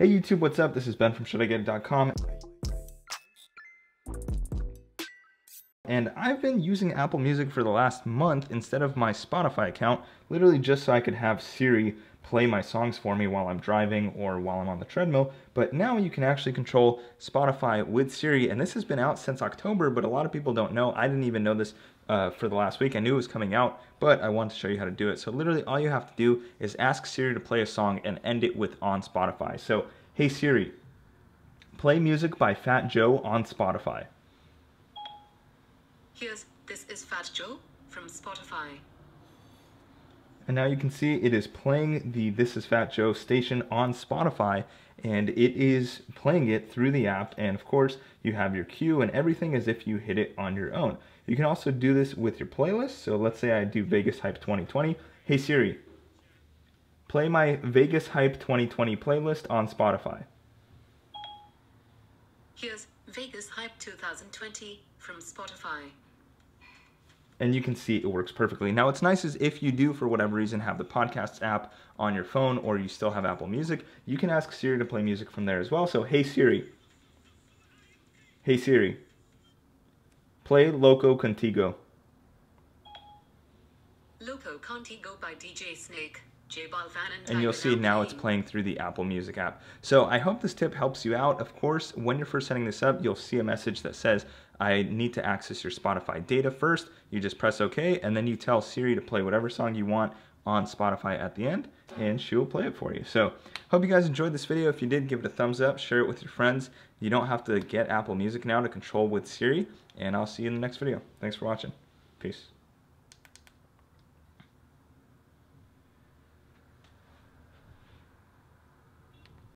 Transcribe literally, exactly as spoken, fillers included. Hey YouTube, what's up? This is Ben from Should I Get It dot com. And I've been using Apple Music for the last month instead of my Spotify account, literally just so I could have Siri play my songs for me while I'm driving or while I'm on the treadmill. But now you can actually control Spotify with Siri, and this has been out since October, but a lot of people don't know. I didn't even know this uh, for the last week. I knew it was coming out, but I wanted to show you how to do it. So literally all you have to do is ask Siri to play a song and end it with on Spotify. So, hey Siri, play music by Fat Joe on Spotify. Here's, this is Fat Joe from Spotify. And now you can see it is playing the This is Fat Joe station on Spotify, and it is playing it through the app, and of course you have your cue and everything as if you hit it on your own. You can also do this with your playlist. So let's say I do Vegas Hype twenty twenty. Hey Siri, play my Vegas Hype twenty twenty playlist on Spotify. Here's Vegas Hype two thousand twenty from Spotify. And you can see it works perfectly. Now what's nice is if you do, for whatever reason, have the Podcasts app on your phone or you still have Apple Music, you can ask Siri to play music from there as well. So, hey Siri, hey Siri, play Loco Contigo. Loco Contigo by D J Snake. And you'll see now it's playing through the Apple Music app. So I hope this tip helps you out. Of course, when you're first setting this up, you'll see a message that says, I need to access your Spotify data first. You just press OK, and then you tell Siri to play whatever song you want on Spotify at the end, and she will play it for you. So hope you guys enjoyed this video. If you did, give it a thumbs up, share it with your friends. You don't have to get Apple Music now to control with Siri, and I'll see you in the next video. Thanks for watching. Peace.